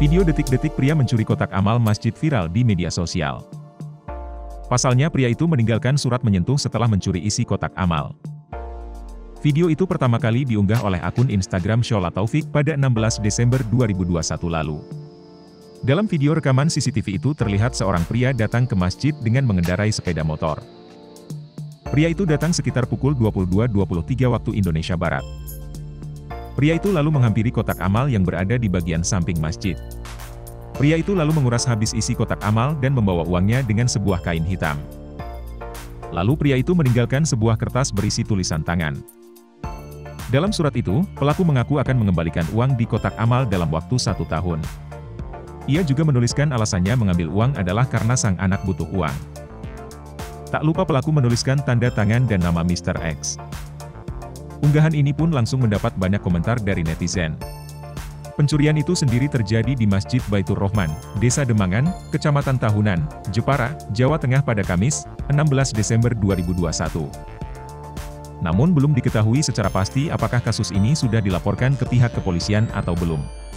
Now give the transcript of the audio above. Video detik-detik pria mencuri kotak amal masjid viral di media sosial. Pasalnya pria itu meninggalkan surat menyentuh setelah mencuri isi kotak amal. Video itu pertama kali diunggah oleh akun Instagram Shola Taufik pada 16 Desember 2021 lalu. Dalam video rekaman CCTV itu terlihat seorang pria datang ke masjid dengan mengendarai sepeda motor. Pria itu datang sekitar pukul 22.23 waktu Indonesia Barat. Pria itu lalu menghampiri kotak amal yang berada di bagian samping masjid. Pria itu lalu menguras habis isi kotak amal dan membawa uangnya dengan sebuah kain hitam. Lalu pria itu meninggalkan sebuah kertas berisi tulisan tangan. Dalam surat itu, pelaku mengaku akan mengembalikan uang di kotak amal dalam waktu 1 tahun. Ia juga menuliskan alasannya mengambil uang adalah karena sang anak butuh uang. Tak lupa pelaku menuliskan tanda tangan dan nama Mr. X. Unggahan ini pun langsung mendapat banyak komentar dari netizen. Pencurian itu sendiri terjadi di Masjid Baitur Rohman, Desa Demangan, Kecamatan Tahunan, Jepara, Jawa Tengah pada Kamis, 16 Desember 2021. Namun belum diketahui secara pasti apakah kasus ini sudah dilaporkan ke pihak kepolisian atau belum.